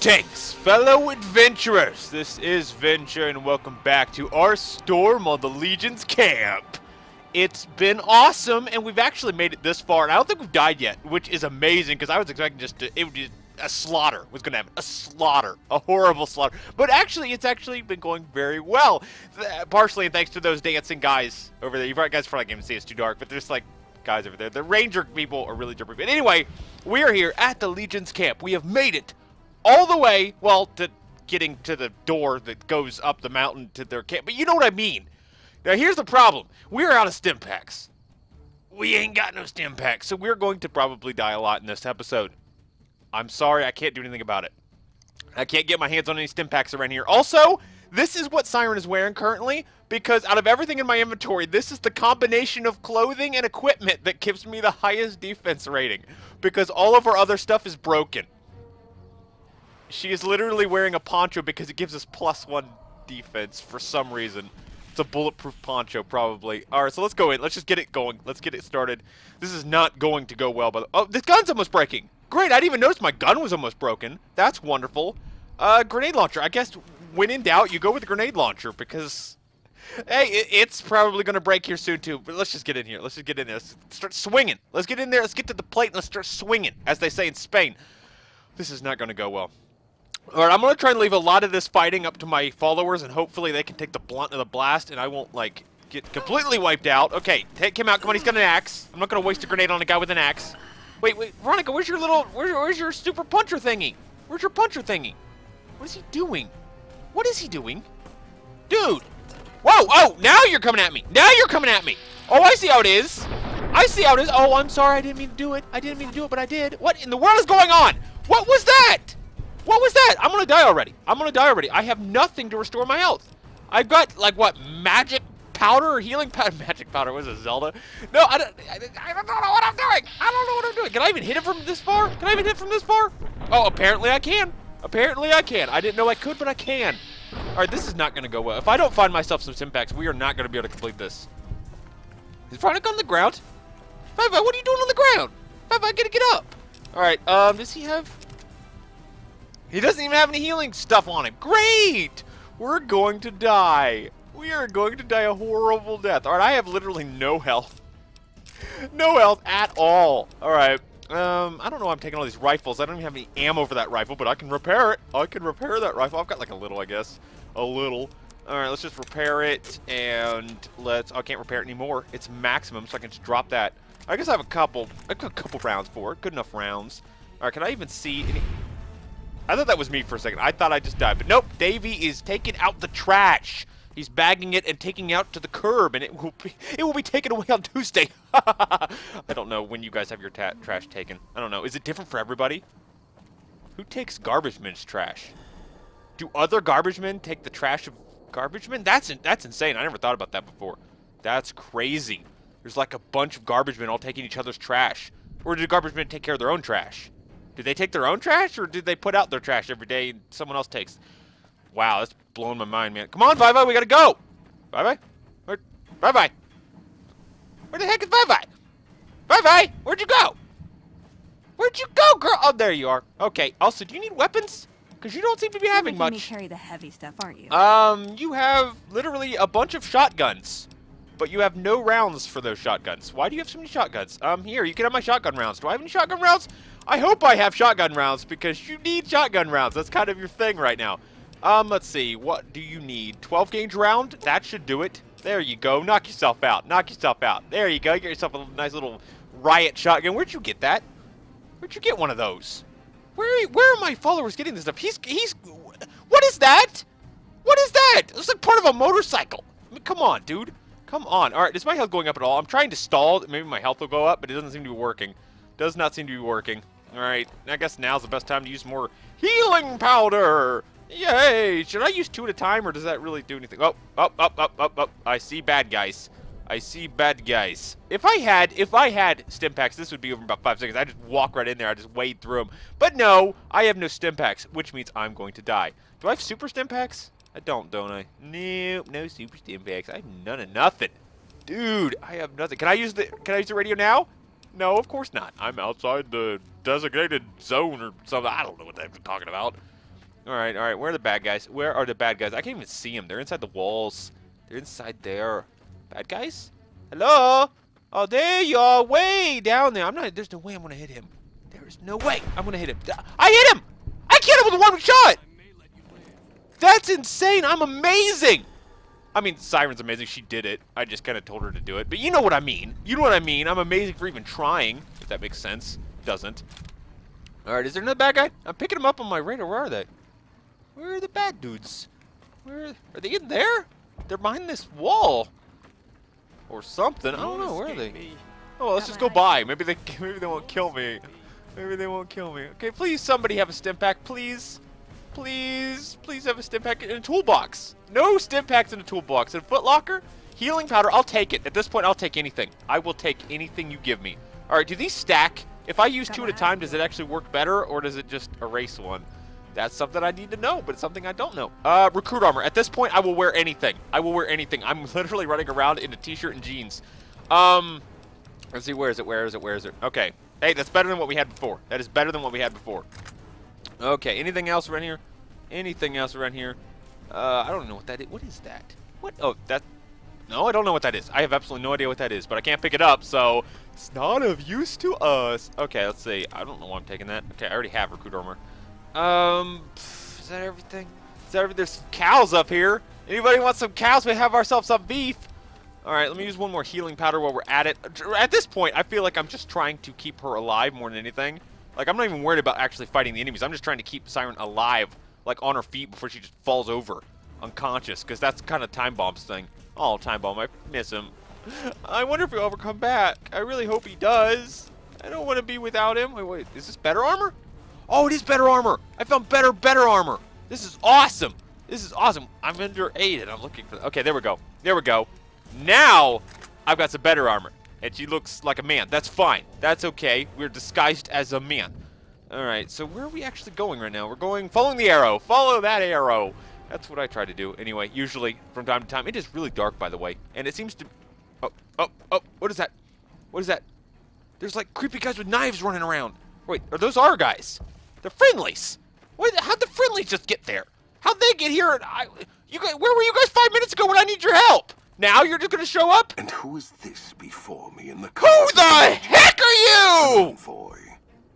Tanks, fellow adventurers, this is Venture and welcome back to our storm on the Legion's camp. It's been awesome and we've actually made it this far and I don't think we've died yet, which is amazing because I was expecting a slaughter was going to happen. A slaughter. A horrible slaughter. But actually, it's actually been going very well. Partially thanks to those dancing guys over there. You guys probably can't even see, it's too dark, but there's like guys over there. The ranger people are really derpy. But anyway, we are here at the Legion's camp. We have made it. All the way, well, to getting to the door that goes up the mountain to their camp. But you know what I mean. Now, here's the problem. We're out of Stimpaks. We ain't got no Stimpaks. So we're going to probably die a lot in this episode. I'm sorry, I can't do anything about it. I can't get my hands on any Stimpaks around here. Also, this is what Siren is wearing currently, because out of everything in my inventory, this is the combination of clothing and equipment that gives me the highest defense rating, because all of our other stuff is broken. She is literally wearing a poncho because it gives us +1 defense for some reason. It's a bulletproof poncho, probably. Alright, so let's go in. Let's just get it going. Let's get it started. This is not going to go well, by the way. Oh, this gun's almost breaking. Great, I didn't even notice my gun was almost broken. That's wonderful. Grenade launcher. I guess when in doubt, you go with the grenade launcher because... Hey, it's probably going to break here soon, too. But let's just get in here. Let's just get in there. Let's start swinging. Let's get in there. Let's get to the plate and let's start swinging, as they say in Spain. This is not going to go well. Alright, I'm going to try and leave a lot of this fighting up to my followers, and hopefully they can take the blunt of the blast, and I won't, like, get completely wiped out. Okay, take him out. Come on, he's got an axe. I'm not going to waste a grenade on a guy with an axe. Wait, Veronica, where's your little... Where's your super puncher thingy? Where's your puncher thingy? What is he doing? What is he doing? Dude! Whoa, oh, now you're coming at me! Now you're coming at me! Oh, I see how it is! I see how it is! Oh, I'm sorry, I didn't mean to do it. I didn't mean to do it, but I did. What in the world is going on? What was that? What was that? I'm gonna die already. I'm gonna die already. I have nothing to restore my health. I've got, like, what, magic powder or healing powder? Magic powder, what is it, Zelda? No, I don't know what I'm doing! I don't know what I'm doing! Can I even hit it from this far? Can I even hit it from this far? Oh, apparently I can. Apparently I can. I didn't know I could, but I can. Alright, this is not gonna go well. If I don't find myself some Stimpaks, we are not gonna be able to complete this. Is Veronica on the ground? Five-five, what are you doing on the ground? Five-five, gotta get up! Alright, does he have... He doesn't even have any healing stuff on him. Great! We're going to die. We are going to die a horrible death. Alright, I have literally no health. No health at all. Alright. I don't know why I'm taking all these rifles. I don't even have any ammo for that rifle, but I can repair it. I can repair that rifle. I've got like a little, I guess. A little. Alright, let's just repair it. And let's... Oh, I can't repair it anymore. It's maximum, so I can just drop that. I guess I have a couple rounds for it. Good enough rounds. Alright, can I even see any... I thought that was me for a second. I thought I just died, but nope. Davey is taking out the trash. He's bagging it and taking it out to the curb, and it will be taken away on Tuesday. I don't know when you guys have your trash taken. I don't know. Is it different for everybody? Who takes garbage men's trash? Do other garbage men take the trash of garbage men? That's insane. I never thought about that before. That's crazy. There's like a bunch of garbage men all taking each other's trash. Or do garbage men take care of their own trash? Do they take their own trash, or do they put out their trash every day and someone else takes? Wow, that's blowing my mind, man. Come on, ViVi, we gotta go! ViVi? ViVi? Where the heck is ViVi? ViVi, where'd you go? Where'd you go, girl? Oh, there you are. Okay, also, do you need weapons? Because you don't seem to be having much. You carry the heavy stuff, aren't you? You have literally a bunch of shotguns, but you have no rounds for those shotguns. Why do you have so many shotguns? Here, you can have my shotgun rounds. Do I have any shotgun rounds? I hope I have shotgun rounds because you need shotgun rounds. That's kind of your thing right now. Let's see. What do you need? 12 gauge round? That should do it. There you go. Knock yourself out. Knock yourself out. There you go. Get yourself a nice little riot shotgun. Where'd you get that? Where'd you get one of those? Where are my followers getting this stuff? What is that? What is that? It's like part of a motorcycle. I mean, come on, dude. Come on. All right. Is my health going up at all? I'm trying to stall. Maybe my health will go up, but it doesn't seem to be working. Does not seem to be working. Alright, I guess now's the best time to use more healing powder! Yay! Should I use two at a time, or does that really do anything? Oh, up, up, up, up, up. I see bad guys. I see bad guys. If I had Stimpaks, this would be over in about 5 seconds. I just walk right in there. I just wade through them. But no, I have no Stimpaks, which means I'm going to die. Do I have Super Stimpaks? I don't I? Nope, no Super Stimpaks. I have none of nothing. Dude, I have nothing. Can I use the radio now? No, of course not. I'm outside the designated zone or something. I don't know what the heck I'm talking about. All right. Where are the bad guys? Where are the bad guys? I can't even see them. They're inside the walls. They're inside there. Bad guys? Hello? Oh, there you are. Way down there. There's no way I'm going to hit him. There's no way I'm going to hit him. I hit him! I killed him with one shot! That's insane. I'm amazing. I mean, Siren's amazing. She did it. I just kind of told her to do it. But you know what I mean. I'm amazing for even trying, if that makes sense. Doesn't. All right. Is there another bad guy? I'm picking him up on my radar. Where are they? Where are the bad dudes? Are they in there? They're behind this wall, or something. I don't know. Where are they? Oh, let's just go by. Maybe they won't kill me. Okay, please, somebody have a Stimpak, please, please have a Stimpak in a toolbox. No Stimpaks in a toolbox. In a footlocker, healing powder. I'll take it. At this point, I'll take anything. I will take anything you give me. All right. Do these stack? If I use two at a time, does it actually work better, or does it just erase one? That's something I need to know, but it's something I don't know. Recruit armor. At this point, I will wear anything. I'm literally running around in a t-shirt and jeans. Let's see. Where is it? Okay. Hey, that's better than what we had before. Okay. Anything else around here? I don't know what that is. What is that? What? Oh, that. No, I don't know what that is. I have absolutely no idea what that is, but I can't pick it up, so it's not of use to us. Okay. Let's see. I don't know why I'm taking that. Okay. I already have recruit armor. Is that everything? There's cows up here. Anybody want some cows? We have ourselves some beef. All right, let me use one more healing powder while we're at it. At this point, I feel like I'm just trying to keep her alive more than anything. Like, I'm not even worried about actually fighting the enemies. I'm just trying to keep Siren alive, like, on her feet before she just falls over unconscious, because that's kind of Time Bomb's thing. Oh, Time Bomb, I miss him. I wonder if he'll ever come back. I really hope he does. I don't want to be without him. Wait, is this better armor? Oh, it is better armor. I found better armor. This is awesome. I'm under 8 and I'm looking for... Okay, there we go. Now, I've got some better armor. And she looks like a man. That's fine. That's okay. We're disguised as a man. All right, so where are we actually going right now? We're going... Following the arrow. Follow that arrow. That's what I try to do. Anyway, usually from time to time. It is really dark, by the way. And it seems to... Oh. What is that? There's like creepy guys with knives running around. Wait, are those our guys? They're friendlies. What? How'd the friendlies just get there? How'd they get here? Where were you guys 5 minutes ago when I need your help? Now you're just gonna show up? And who is this before me in the car? Who the heck are you? An envoy,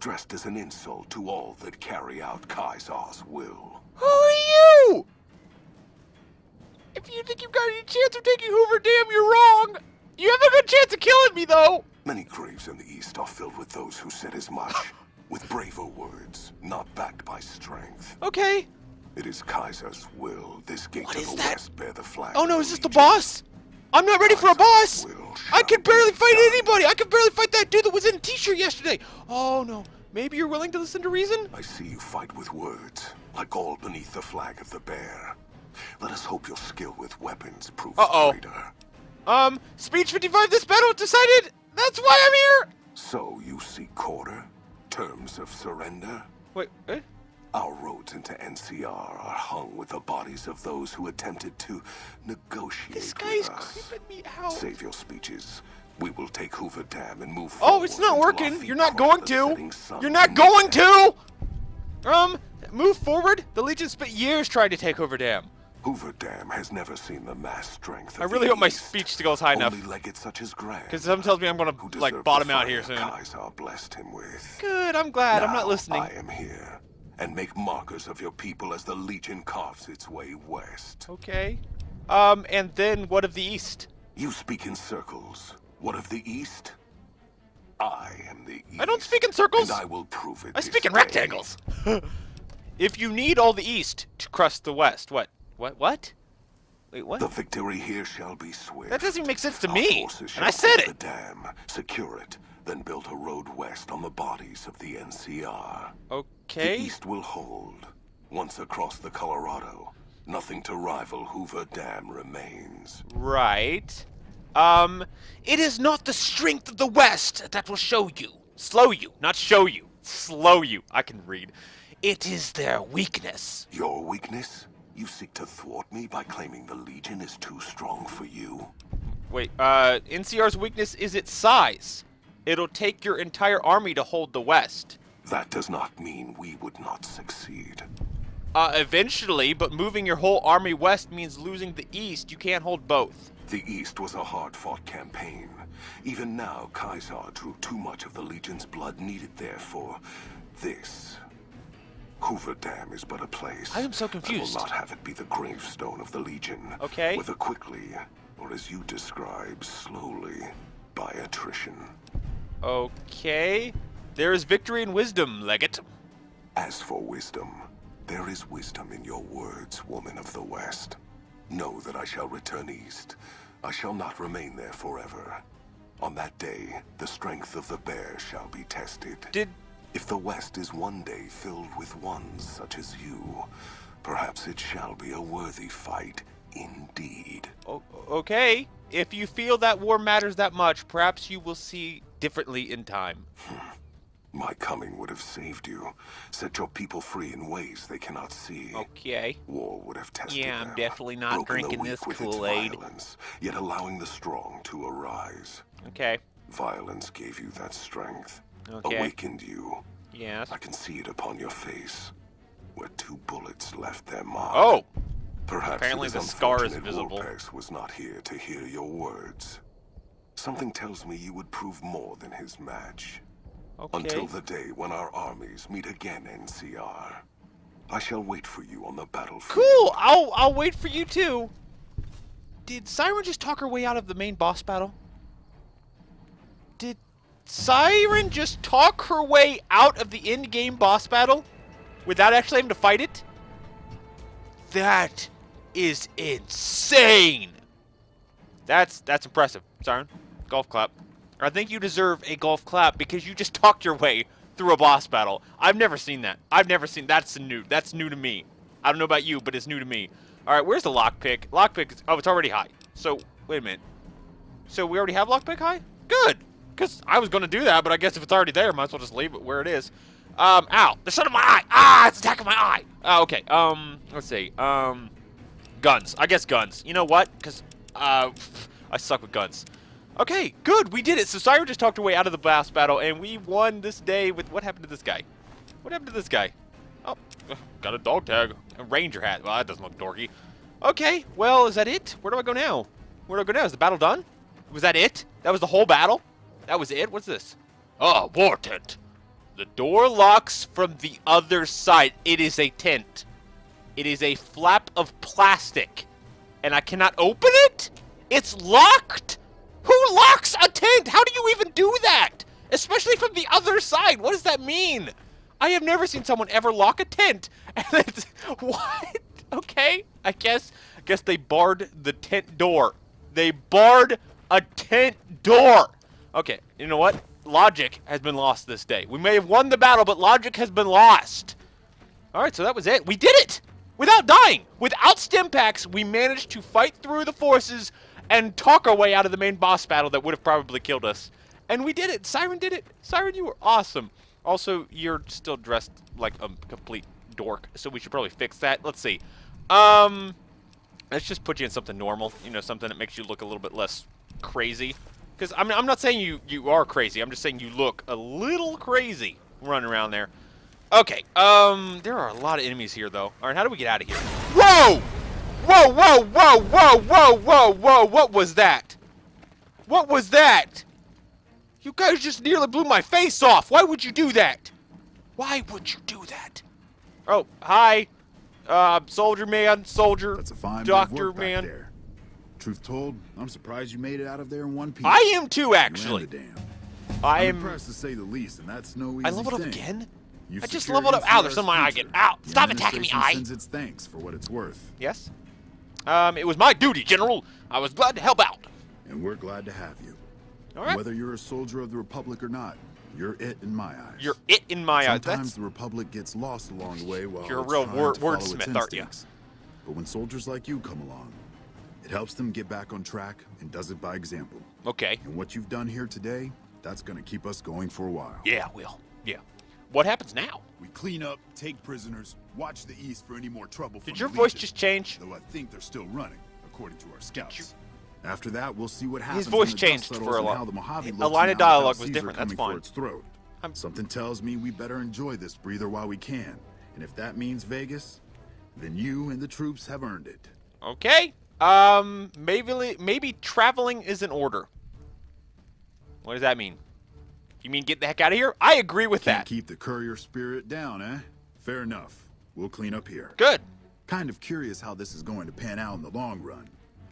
dressed as an insult to all that carry out Caesar's will. Who are you? If you think you've got any chance of taking Hoover Dam, you're wrong. You have a good chance of killing me, though. Many graves in the East are filled with those who said as much, with braver words, not backed by strength. Okay. It is Caesar's will. This gate to the west bear the flag. Oh no, is this the boss? I'm not ready for a boss. I can barely fight anybody. I can barely fight that dude that was in a t-shirt yesterday. Oh no, maybe you're willing to listen to reason? I see you fight with words, like all beneath the flag of the bear. Let us hope your skill with weapons proves greater. Speech 55, this battle is decided. That's why I'm here! So you seek quarter? Terms of surrender? Wait, eh? Our roads into NCR are hung with the bodies of those who attempted to negotiate with us. This guy's creeping me out. Save your speeches. We will take Hoover Dam and move forward. Oh, it's not working. You're not going to. Move forward? The Legion spent years trying to take Hoover Dam. Hoover Dam has never seen the mass strength of the East. I really hope my speech skills high enough. Only legates such as Graham, because something tells me I'm going to, like, bottom out here soon. Caesar blessed him with. Good, I'm glad. Now, I'm not listening. I am here, and make markers of your people as the Legion carves its way west. Okay. And then what of the East? You speak in circles. What of the East? I am the East. I don't speak in circles. And I will prove it. I speak in rectangles. If you need all the East to crust the West, what? Wait, what? The victory here shall be swift. That doesn't even make sense to me. And I said it. The dam, secure it, then build a road west on the bodies of the NCR. Okay. The East will hold. Once across the Colorado, nothing to rival Hoover Dam remains. Right. It is not the strength of the West that will slow you, not show you, slow you. I can read. It is their weakness. Your weakness? You seek to thwart me by claiming the Legion is too strong for you? Wait, NCR's weakness is its size. It'll take your entire army to hold the West. That does not mean we would not succeed. eventually, but moving your whole army west means losing the east. You can't hold both. The east was a hard-fought campaign. Even now, Caesar drew too much of the Legion's blood needed there for this. Hoover Dam is but a place. I am so confused. I will not have it be the gravestone of the Legion. Okay. Whether quickly, or as you describe, slowly, by attrition. Okay. There is victory in wisdom, Legate. As for wisdom, there is wisdom in your words, woman of the West. Know that I shall return east. I shall not remain there forever. On that day, the strength of the bear shall be tested. If the West is one day filled with ones such as you, perhaps it shall be a worthy fight indeed. Okay. If you feel that war matters that much, perhaps you will see differently in time. My coming would have saved you, set your people free in ways they cannot see. Okay. War would have tested them. Yeah, I'm definitely not drinking this Kool-Aid. Violence, yet allowing the strong to arise. Okay. Violence gave you that strength. Okay. Awakened you. Yes. I can see it upon your face, where two bullets left their mark. Oh. Perhaps apparently the scar is visible. Wolpex was not here to hear your words. Something tells me you would prove more than his match. Okay. Until the day when our armies meet again, NCR. I shall wait for you on the battlefield. Cool! I'll wait for you too! Did Siren just talk her way out of the main boss battle? Did Siren just talk her way out of the end-game boss battle? Without actually having to fight it? That is insane! That's impressive, Siren. Golf clap. I think you deserve a golf clap because you just talked your way through a boss battle. I've never seen that. That's new to me. I don't know about you, but it's new to me. All right, where's the lockpick? Lockpick is, oh, it's already high. So, wait a minute. So we already have lockpick high? Good, because I was going to do that, but I guess if it's already there, might as well just leave it where it is. Ow, the sun of my eye. Ah, it's attacking my eye. Okay, let's see. Guns, I guess guns. You know what? Because I suck with guns. Okay, good, we did it. So Siren just talked her way out of the boss battle, and we won this day with... What happened to this guy? What happened to this guy? Oh, got a dog tag. A ranger hat. Well, that doesn't look dorky. Okay, well, is that it? Where do I go now? Where do I go now? Is the battle done? Was that it? That was the whole battle? That was it? What's this? Oh, war tent. The door locks from the other side. It is a tent. It is a flap of plastic. And I cannot open it? It's locked? Who locks a tent? How do you even do that? Especially from the other side. What does that mean? I have never seen someone ever lock a tent. And it's, what? Okay. I guess they barred the tent door. They barred a tent door. Okay. You know what? Logic has been lost this day. We may have won the battle, but logic has been lost. All right. So that was it. We did it without dying. Without Stimpaks, we managed to fight through the forces and talk our way out of the main boss battle that would have probably killed us. And we did it! Siren did it! Siren, you were awesome! Also, you're still dressed like a complete dork, so we should probably fix that. Let's see. Let's just put you in something normal. You know, something that makes you look a little bit less crazy. Because, I mean, I'm not saying you are crazy. I'm just saying you look a little crazy running around there. Okay, there are a lot of enemies here, though. Alright, how do we get out of here? Whoa! Whoa, whoa, whoa, whoa, whoa, whoa, whoa, what was that? What was that? You guys just nearly blew my face off. Why would you do that? Why would you do that? Oh, hi. Soldier man, soldier, that's a fine doctor man. There. Truth told, I'm surprised you made it out of there in one piece. I am too, actually. I'm impressed to say the least, and that's no easy thing. I leveled up again? I just leveled up. Ow, there's something I get. Ow, stop attacking me, I. Sends its thanks for what it's worth. Yes? It was my duty, General. I was glad to help out. And we're glad to have you. All right. Whether you're a soldier of the Republic or not, you're it in my eyes. You're it in my eyes. Sometimes the Republic gets lost along the way while you're a real wordsmith, aren't you? But when soldiers like you come along, it helps them get back on track and does it by example. Okay. And what you've done here today, that's going to keep us going for a while. Yeah, it will. Yeah. What happens now? We clean up, take prisoners, watch the east for any more trouble. Did your voice just change? Though I think they're still running, according to our scouts. After that, we'll see what happens. His voice changed for a lot. A line of dialogue was different. That's fine. Something tells me we better enjoy this breather while we can, and if that means Vegas, Then you and the troops have earned it. Okay. Maybe traveling is in order. What does that mean? You mean get the heck out of here? I agree with that. Keep the courier spirit down, eh? Fair enough. We'll clean up here. Good. Kind of curious how this is going to pan out in the long run.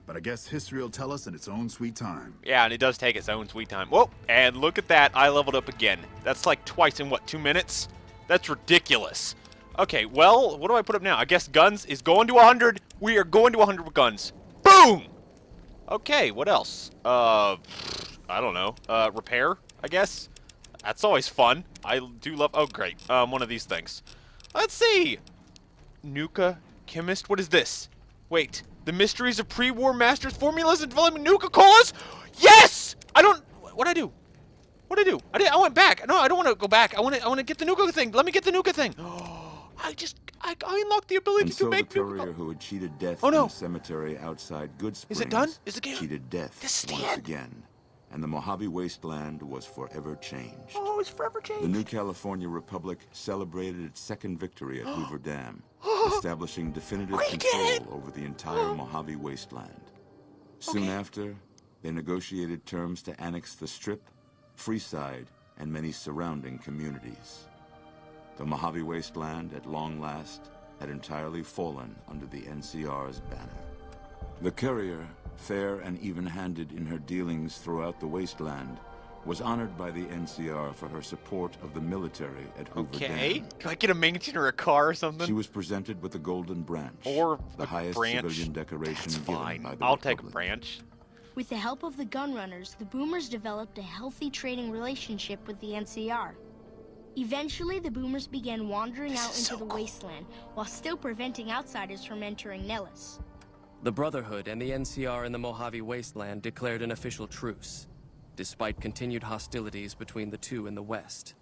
But I guess history will tell us in its own sweet time. Yeah, and it does take its own sweet time. Whoa, and look at that. I leveled up again. That's like twice in, what, 2 minutes? That's ridiculous. Okay, well, what do I put up now? I guess guns is going to 100. We are going to 100 with guns. Boom! Okay, what else? I don't know. Repair, I guess? That's always fun. I do love... Oh, great. One of these things. Let's see. Nuka Chemist? What is this? Wait. The mysteries of pre-war masters, formulas, and development Nuka Colas? Yes! I don't... What'd I do? What'd I do? I went back. No, I don't want to go back. I want to get the Nuka thing. Let me get the Nuka thing. I unlocked the ability to make Nuka. And so the courier who had cheated death in the cemetery outside Goodsprings... Is it done? Is it game? ...cheated death once again. And the Mojave Wasteland was forever changed. Oh, it's forever changed. The New California Republic celebrated its second victory at Hoover Dam, establishing definitive control over the entire Mojave Wasteland. Soon after, they negotiated terms to annex the Strip, Freeside, and many surrounding communities. The Mojave Wasteland, at long last, had entirely fallen under the NCR's banner. The courier, fair and even-handed in her dealings throughout the wasteland, was honored by the NCR for her support of the military at Hoover Dam. Okay, can I get a mansion or a car or something? She was presented with a golden branch, or the highest civilian decoration given by the Republic. I'll take a branch. With the help of the Gunrunners, the Boomers developed a healthy trading relationship with the NCR. Eventually, the Boomers began wandering out into the wasteland, while still preventing outsiders from entering Nellis. The Brotherhood and the NCR in the Mojave Wasteland declared an official truce, despite continued hostilities between the two in the West.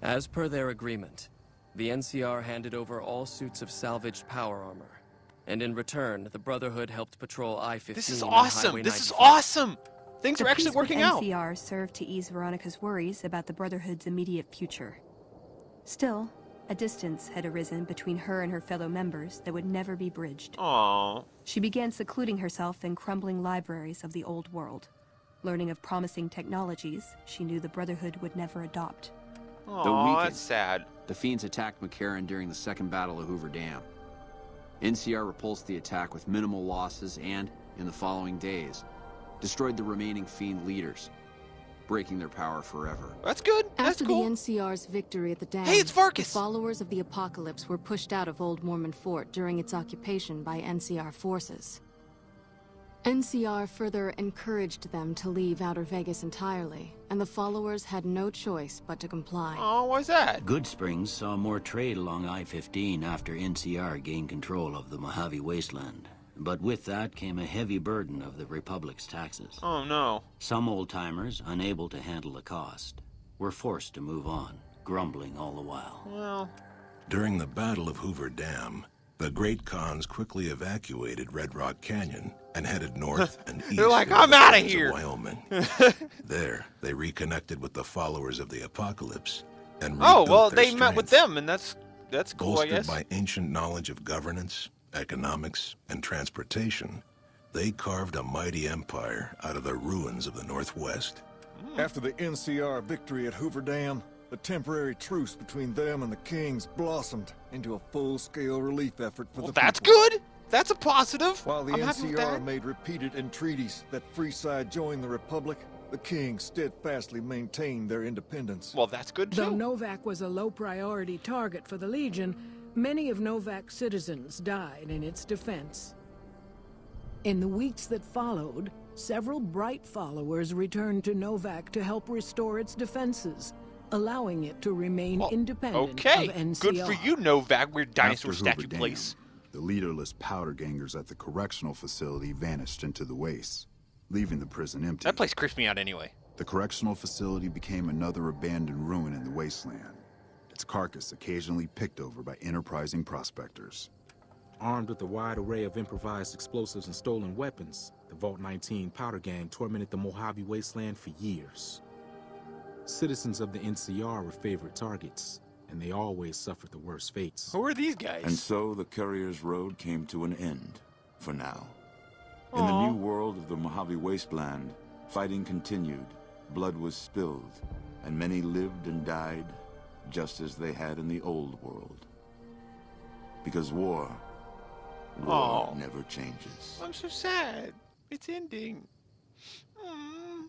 As per their agreement, the NCR handed over all suits of salvaged power armor, and in return, the Brotherhood helped patrol I-15. This is awesome! This is awesome! Things are actually working out! The NCR served to ease Veronica's worries about the Brotherhood's immediate future. Still, a distance had arisen between her and her fellow members that would never be bridged. Aww. She began secluding herself in crumbling libraries of the old world, learning of promising technologies she knew the Brotherhood would never adopt. Aww, that's sad. The Fiends attacked McCarran during the Second Battle of Hoover Dam. NCR repulsed the attack with minimal losses and, in the following days, destroyed the remaining Fiend leaders, breaking their power forever. That's good. That's cool. After the NCR's victory at the dam, hey, it's Vargas! The Followers of the Apocalypse were pushed out of Old Mormon Fort during its occupation by NCR forces. NCR further encouraged them to leave Outer Vegas entirely, and the Followers had no choice but to comply. Oh, why's that? Goodsprings saw more trade along I-15 after NCR gained control of the Mojave Wasteland. But with that came a heavy burden of the Republic's taxes. Oh, no. Some old-timers, unable to handle the cost, were forced to move on, grumbling all the while. Well... During the Battle of Hoover Dam, the Great Khans quickly evacuated Red Rock Canyon and headed north and east. They're like, I'm out of here! Wyoming. There, they reconnected with the Followers of the Apocalypse and rebuilt their strength. Met with them, and that's cool, I guess. Bolstered by ancient knowledge of governance, economics, and transportation, they carved a mighty empire out of the ruins of the Northwest. After the NCR victory at Hoover Dam, the temporary truce between them and the Kings blossomed into a full-scale relief effort for the people. That's good! That's a positive! While the NCR made repeated entreaties that Freeside join the Republic, the Kings steadfastly maintained their independence. Well, that's good, too. Though Novac was a low-priority target for the Legion, many of Novac's citizens died in its defense. In the weeks that followed, several bright followers returned to Novac to help restore its defenses, allowing it to remain independent of NCR. Good for you, Novac, weird dinosaur statue place. The leaderless powder gangers at the correctional facility vanished into the waste, leaving the prison empty. That place creeps me out anyway. The correctional facility became another abandoned ruin in the wasteland. Its carcass occasionally picked over by enterprising prospectors. Armed with a wide array of improvised explosives and stolen weapons, the Vault 19 powder gang tormented the Mojave Wasteland for years. Citizens of the NCR were favorite targets, and they always suffered the worst fates. Who are these guys? And so the courier's road came to an end, for now. Aww. In the new world of the Mojave Wasteland, fighting continued, blood was spilled, and many lived and died, just as they had in the old world. Because war Aww. Never changes. I'm so sad. It's ending. Mm.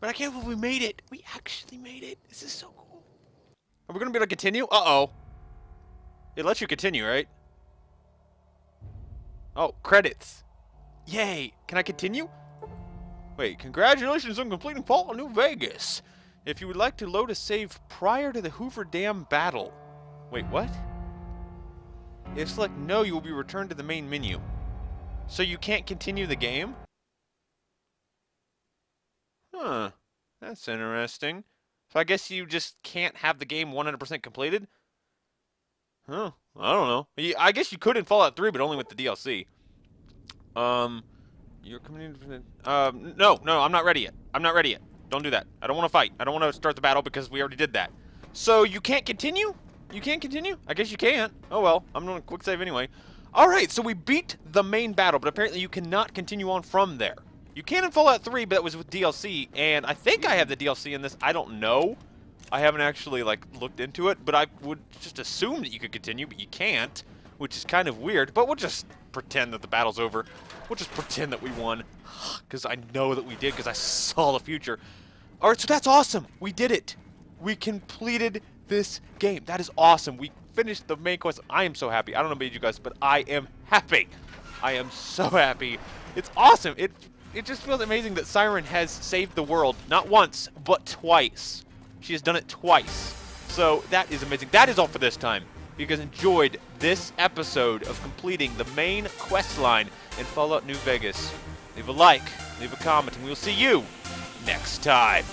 But I can't believe we made it. We actually made it. This is so cool. Are we going to be able to continue? Uh-oh. It lets you continue, right? Oh, credits. Yay. Can I continue? Wait, congratulations on completing Fallout New Vegas. If you would like to load a save prior to the Hoover Dam battle. Wait, what? If select no, you will be returned to the main menu. So you can't continue the game? Huh. That's interesting. So I guess you just can't have the game 100% completed? Huh. I don't know. I guess you could in Fallout 3, but only with the DLC. You're coming in... No, I'm not ready yet. I'm not ready yet. Don't do that. I don't want to fight. I don't want to start the battle because we already did that. So you can't continue? You can't continue? I guess you can't. Oh well, I'm doing a quick save anyway. Alright, so we beat the main battle, but apparently you cannot continue on from there. You can in Fallout 3, but that was with DLC, and I think I have the DLC in this. I don't know. I haven't actually, like, looked into it, but I would just assume that you could continue, but you can't, which is kind of weird, but we'll just pretend that the battle's over. We'll just pretend that we won, because I know that we did, because I saw the future. Alright, so that's awesome. We did it. We completed this game. That is awesome. We finished the main quest. I am so happy. I don't know about you guys, but I am happy. I am so happy. It's awesome. It just feels amazing that Siren has saved the world, not once, but twice. She has done it twice. So that is amazing. That is all for this time. If you guys enjoyed this episode of completing the main quest line in Fallout New Vegas, leave a like, leave a comment, and we'll see you next time.